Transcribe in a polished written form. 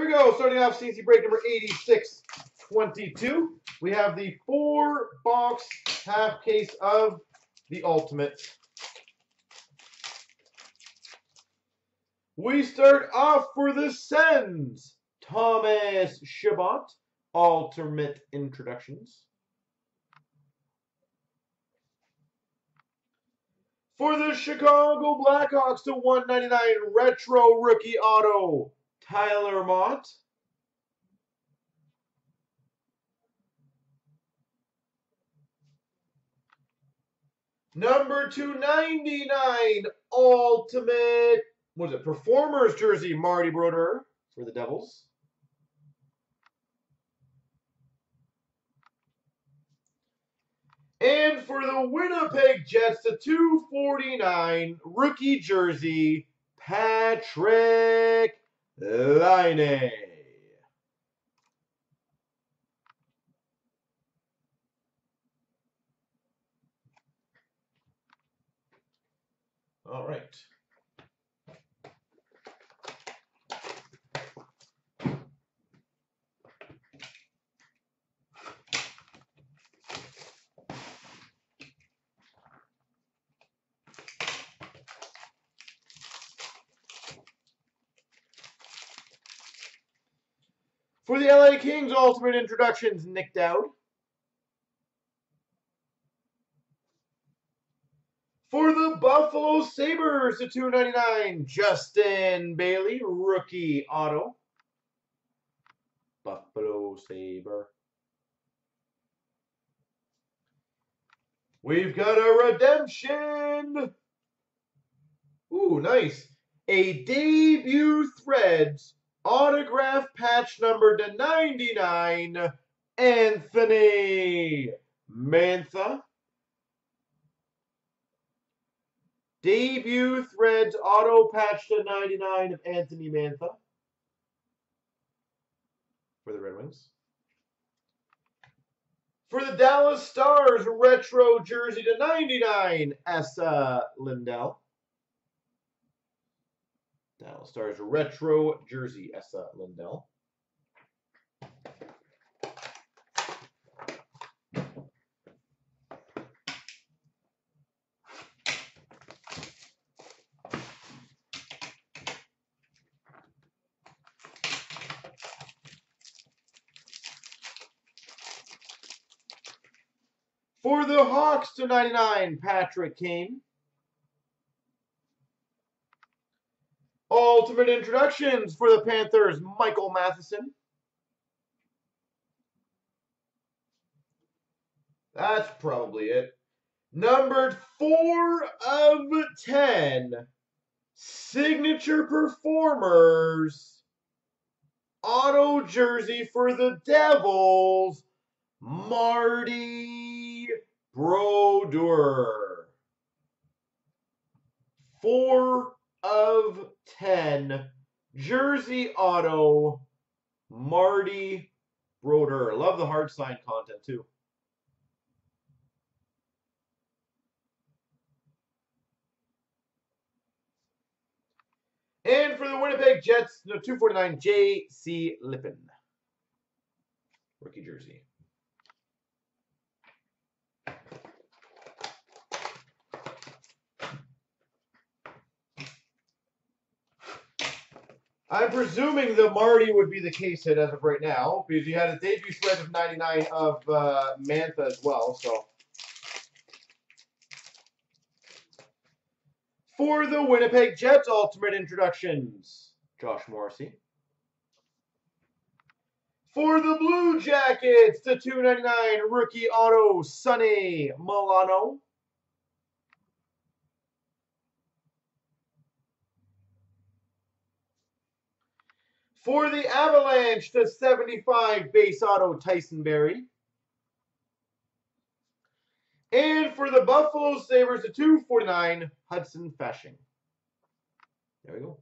Here we go, starting off CC break number 8622. We have the 4-box half case of the Ultimate. We start off for the Sens, Thomas Shabbat, Ultimate Introductions. For the Chicago Blackhawks to 199 Retro Rookie Auto, Tyler Mott. Number 299, Ultimate, what is it, Performers Jersey, Marty Brodeur for the Devils. And for the Winnipeg Jets, the 249, Rookie Jersey, Patrick line A. All right. For the LA Kings, Ultimate Introductions, Nick Dowd. For the Buffalo Sabres, the 299, Justin Bailey, Rookie Auto. Buffalo Sabre. We've got a redemption. Ooh, nice. A debut Threads. Autograph patch number to 99, Anthony Mantha. Debut Threads auto patch to 99 of Anthony Mantha for the Red Wings. For the Dallas Stars, retro jersey to 99, Esa Lindell. Dallas Stars retro jersey, Esa Lindell. For the Hawks to 99, Patrick Kane. Ultimate Introductions for the Panthers, Michael Matheson. That's probably it. Numbered 4 of 10, Signature Performers, auto jersey for the Devils, Marty Brodeur. 4 of 10, jersey auto, Marty Brodeur. Love the hard sign content too. And for the Winnipeg Jets, the 249, JC Lippin, rookie jersey. I'm presuming the Marty would be the case hit as of right now, because you had a debut spread of 99 of Mantha as well. So for the Winnipeg Jets, Ultimate Introductions, Josh Morrissey. For the Blue Jackets, the 299 Rookie Auto, Sunny Milano. For the Avalanche, to 75 base auto, Tyson Berry. And for the Buffalo Sabres, to 249, Hudson Fashing. There we go.